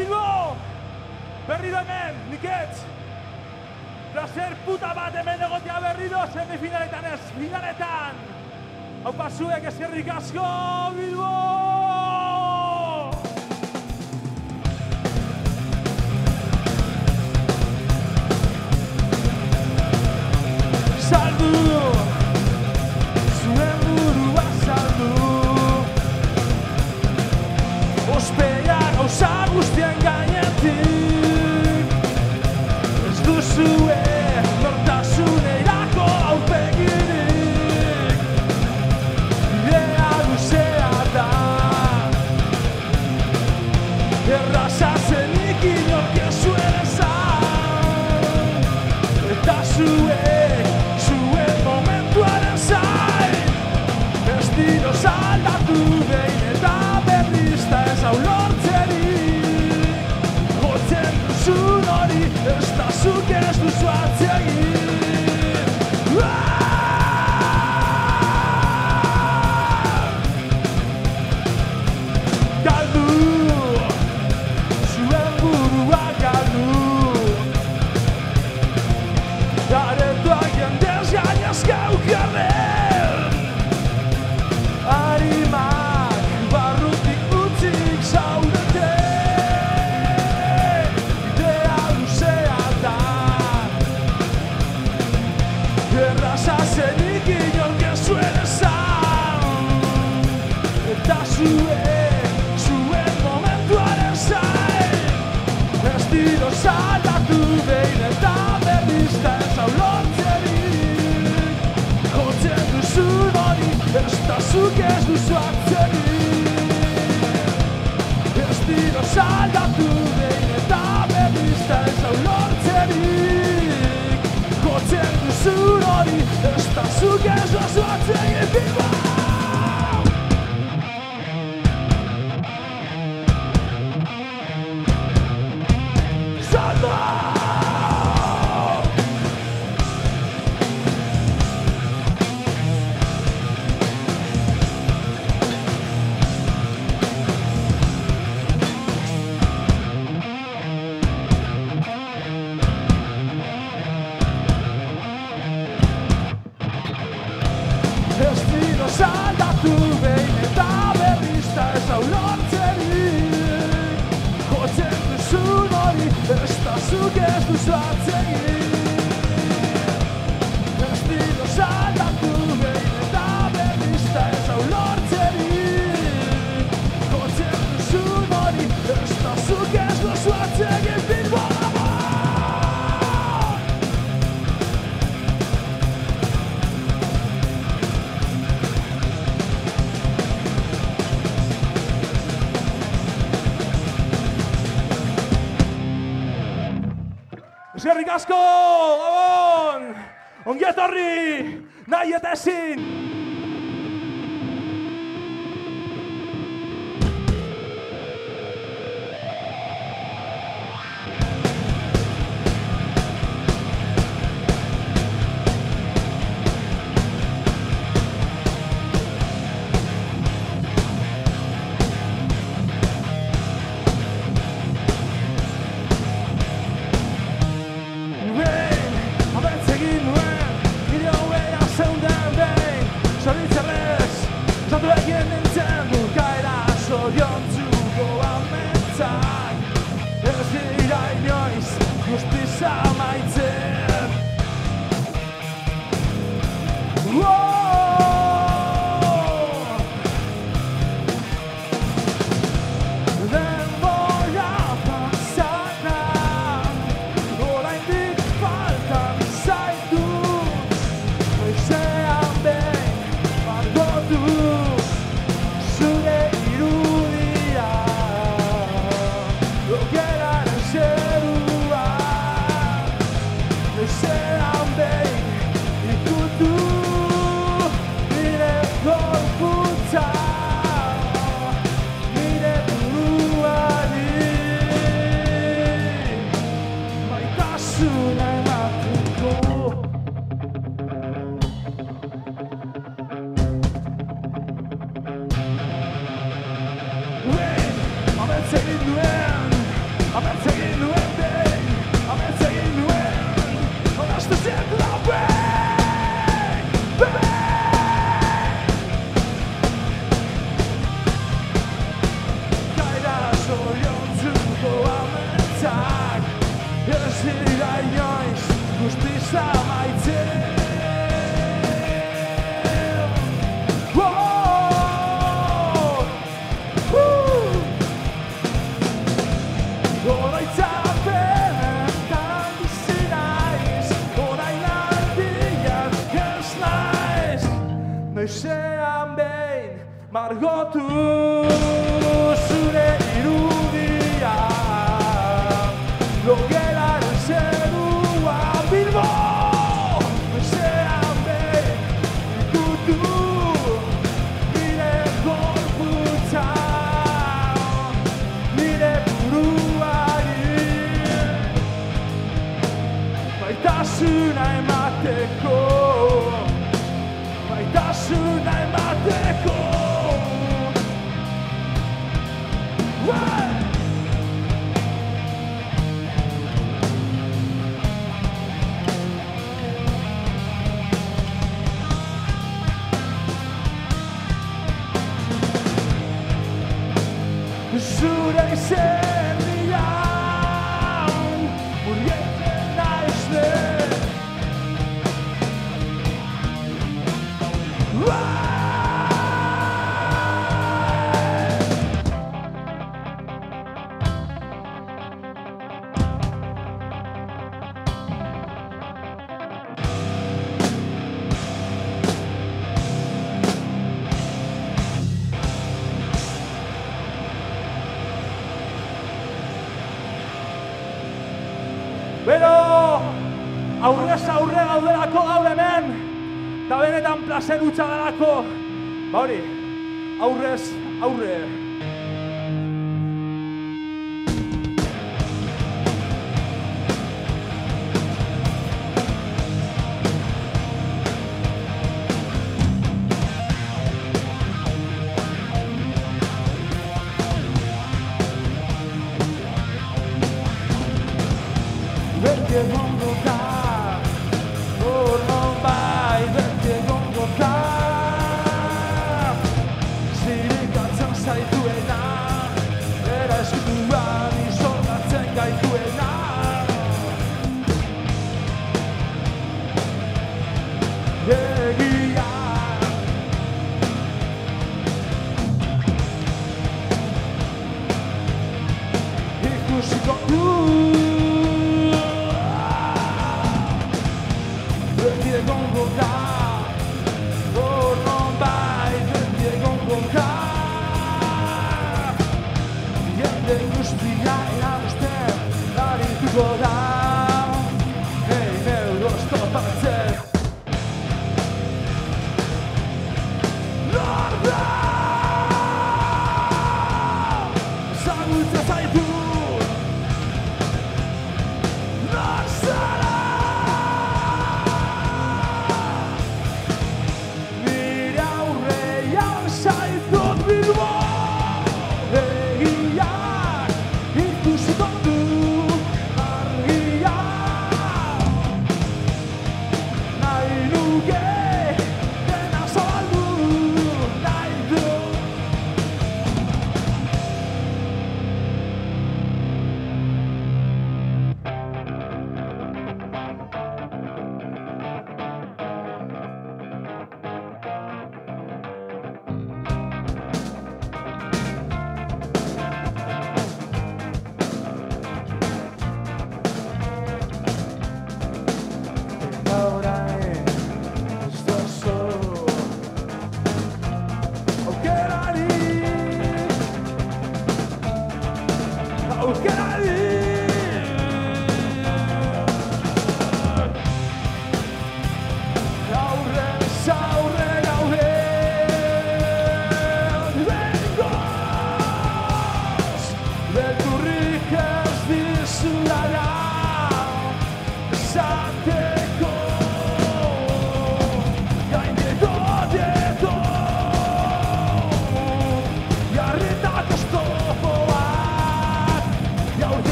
Bilbao, berriro hemen, Niketz. Placer puta bat hemen egotea berriro, semifinaletan ez, finaletan. Hau pasuek eskerrik asko, Bilbao! Guztien gainetik ez duzue nortasunerako aurpegirik. Bidea luzea da, erraza zenik inork ez zuen esan, eta zuek zuen momentuaren zain ez dira aldatu behin eta berriz da ez hau lortzerik. Esta zuke ez duzu atzegin. Galdu, zuen burua galdu, aretoa jendez gainez gaukerren, arimak barrutik utzik zaudete. Zenik inork ez zuen esan, eta zuen momentuaren zain ez dira aldatu behin eta berriz da ez hau lortzerik. Jotzen duzun hori ez da zuk ez duzu atzerik, ez dira aldatu behin eta berriz da ez hau lortzerik. Jotzen duzun hori esta suga es la suerte y viva. Zaldatu behin eta berriz da ez hau lortzerik. Jotzen duzun hori ez da zuk ez duzu atzegin, ez dira zaldatu behin eta berriz da ez hau lortzerik. Jotzen duzun hori ez da zuk ez duzu atzegin. Bilbao! Eskerrik asko, gabon! Ongi etorri, nahi eta ezin! Será bem e tudo. ezean behin margotu zure irudia logelaren zerua bilbo ezean behin ikutu nire gorputza nire buruari baitasuna emateko baitasuna emateko zure izerdian murgietzen naizten Bero, aurrez aurre gaudelako gaur hemen, eta benetan plazer hutsa delako. Ba hori, aurrez aurre. Beti egongoka, hor nonbai, beti egongoka zirikatzen zaituena, bera eskutuan izordatzen gaituena. Egia ikusiko du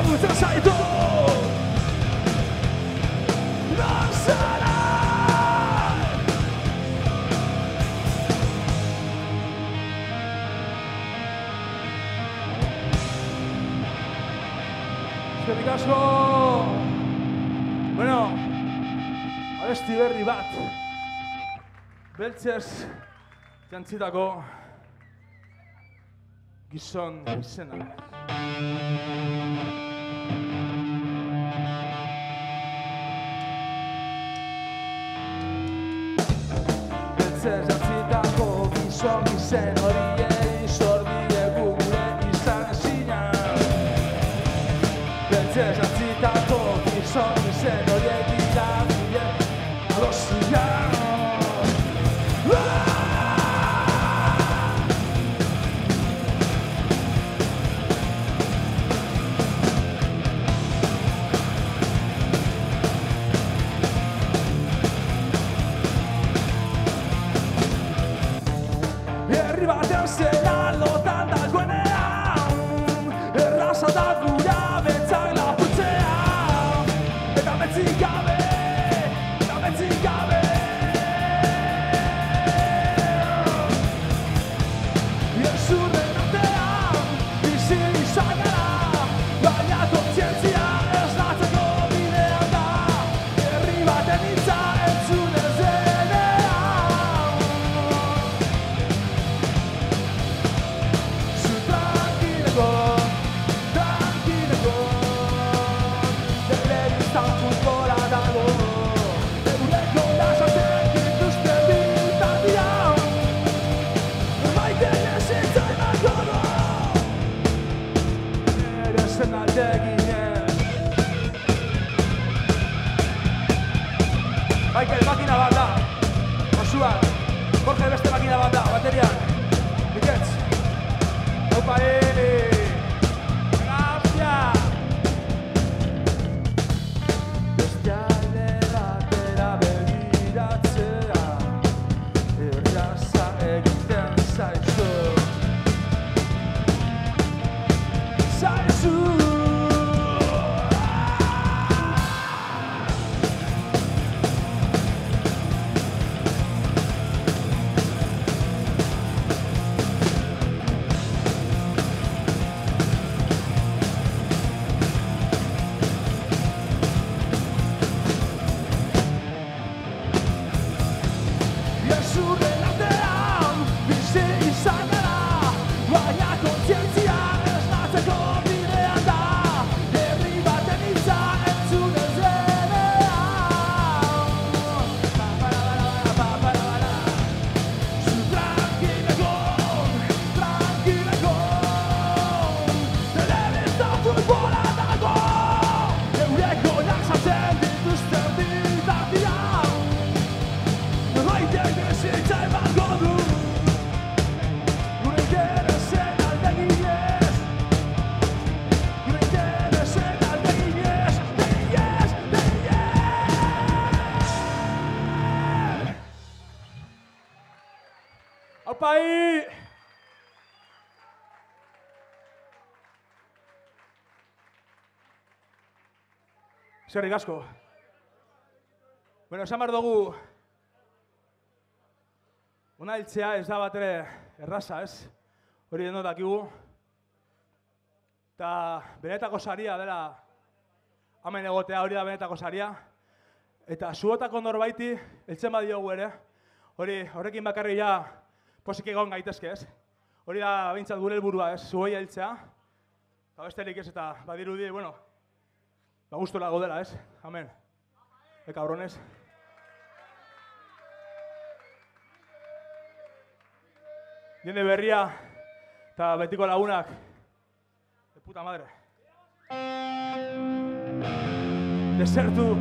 Ezagutzen zaitut. abesti berri bat beltzez jantzitako gizon izena. Beltzez jantzitako gizon izen horiei zor diegu gure izan ezina. Beltzez jantzitako gizon izen horiei dira gure adozia. Michael, makina bat da, osuak, Jorge beste makina bat da, bateriak, Niketz, haupa ere, grafia! Beste alde batera begiratzea, erraza egiten zaizu. Zaizu! País. Eskerrik asko. Bueno, esan behar dugu ona hiltzea ez da bat ere erraza, ez? Hori denok dakigu. Eta benetako saria dela hemen egotea, hori da benetako saria. Eta zuotako norbaiti heltzen badiogu ere. Hori horrekin bakarri ja pozik egon gaitezke, ez? Hori da bintzat gure helburua, ez? Zuei heltzea. Eta besterik ez eta badirudi, bueno, gustura gaudela, ez? Amen. Cabrones. Jende berria eta betiko lagunak. De puta madre. Desertu.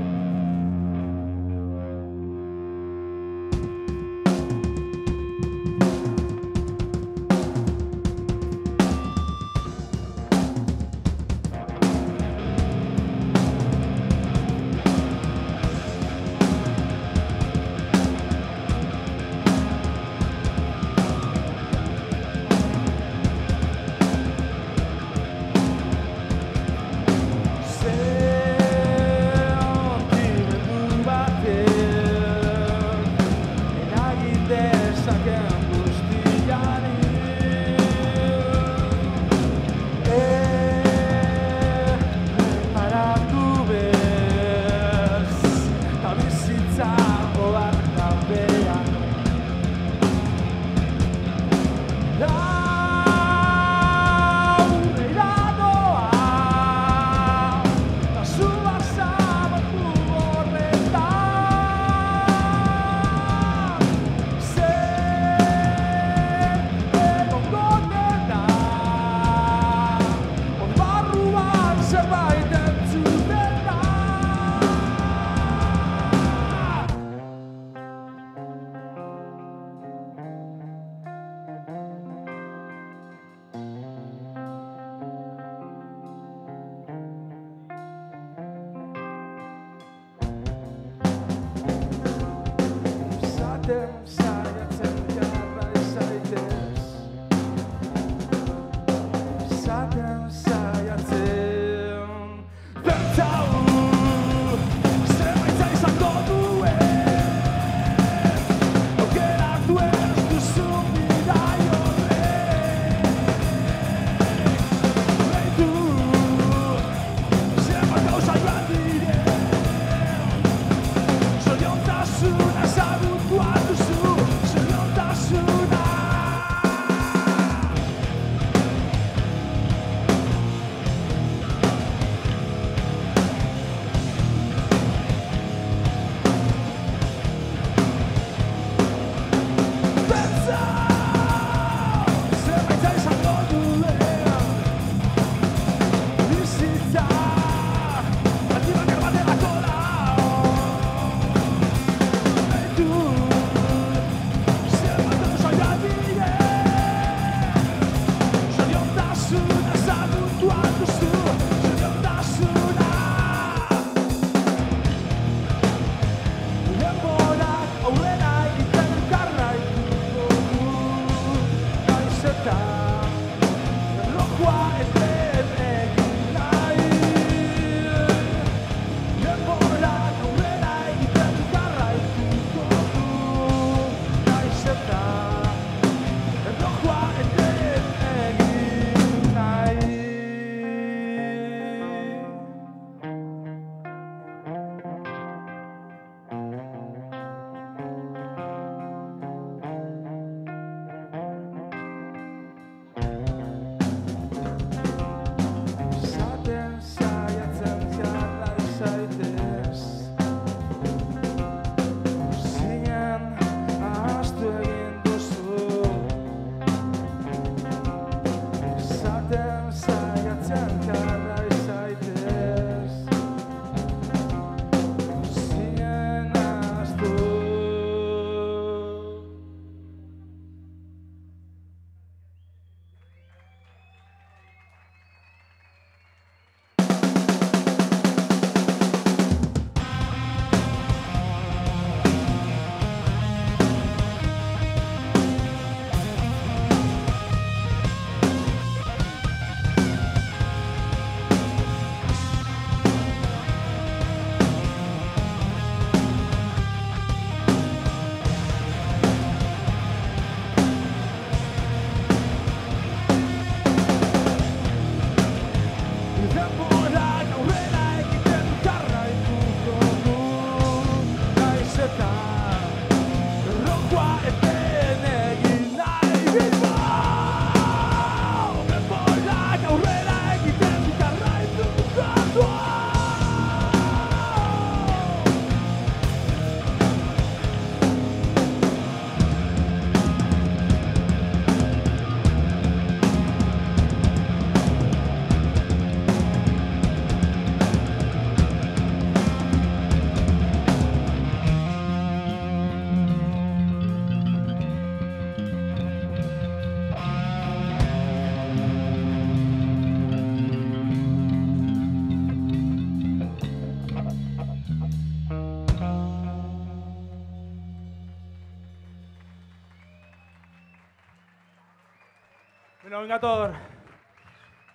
Bueno, venga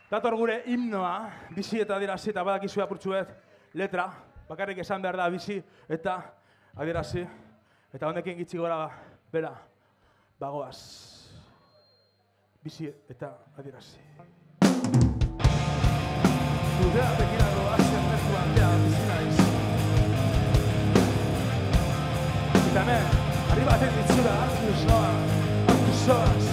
dator gure himnoa, bizi eta adierazi eta badakizu apurtzuet letra, bakarrik esan behar da bizi eta adierazi, eta honekin gitzi gora bera, bagoaz, bizi eta adierazi. Zudea bekira doaz, zerrezu aldean bizi naiz. Eta hemen, arribaten ditzura hartuz noa, hartuz zoaz,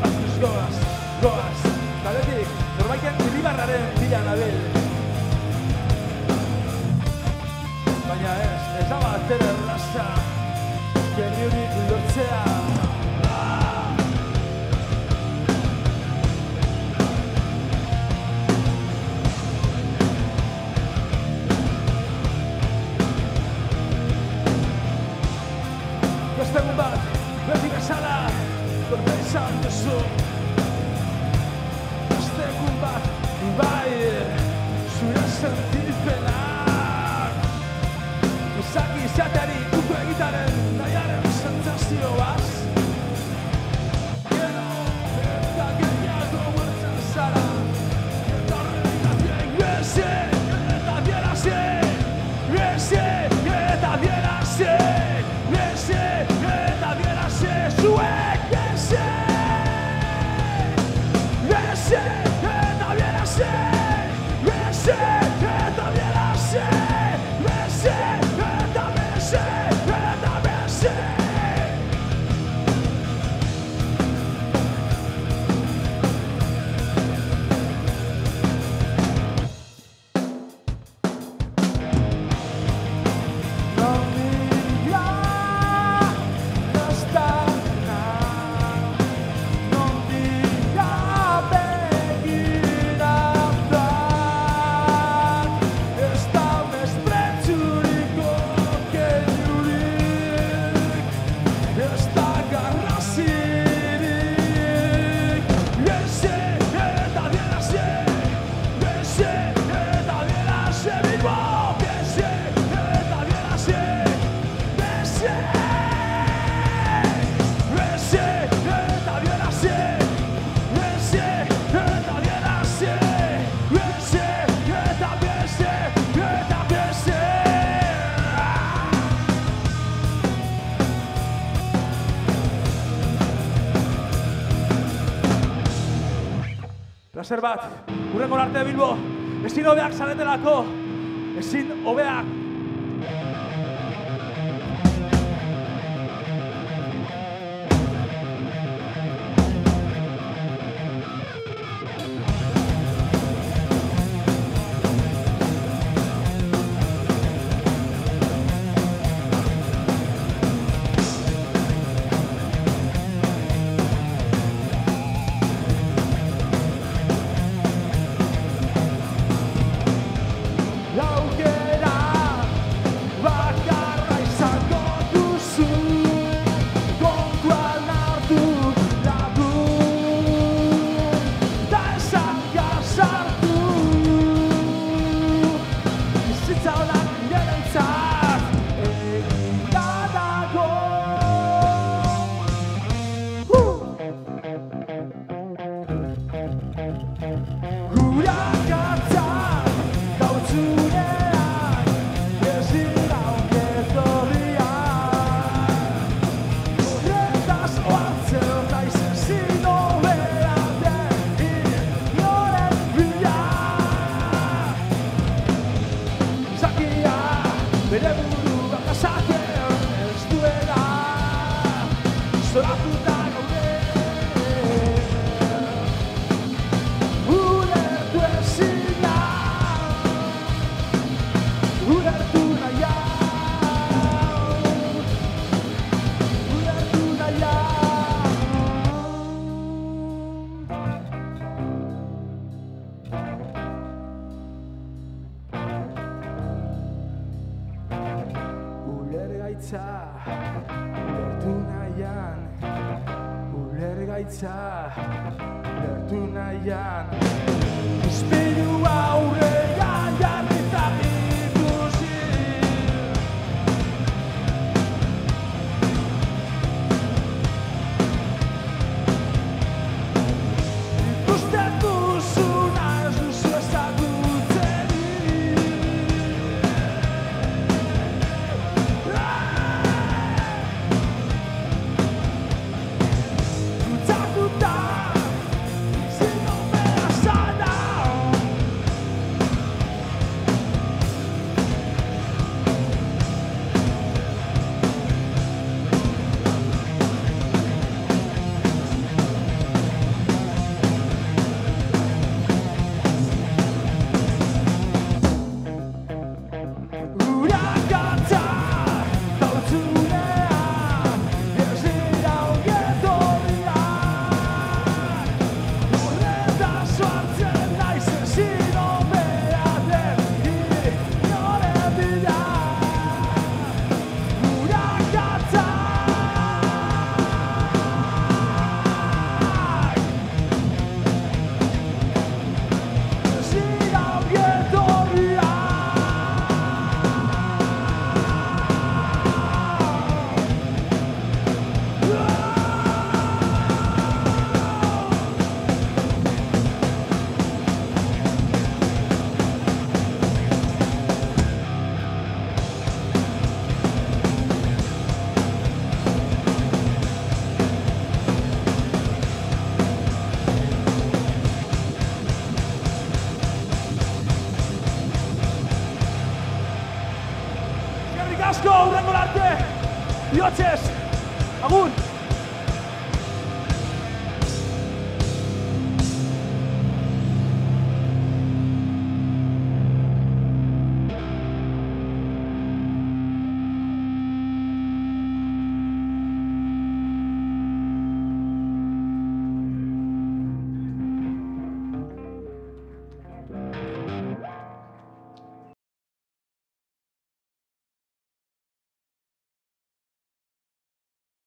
hartuz goaz, goaz, galetik, norbaiten irribarraren bila nabil. Baina ez, ez abater erraza, geniurik lortzea. Beste egun bat, beti bezala, gorte izan duzu. Beste egun bat, bai, zure sentitzenak. Izaki izateari uko egitaren nahiaren sentzazioaz. Gero eta gehiago bertzen zara, eta horregatik beze, eta dierazi, beze, eta dierazi. Zer bat, urrengo arte Bilbo, ezin hobeak zaretelako, ezin hobeak. Asko, urrengo arte! Bihotxez! Agur!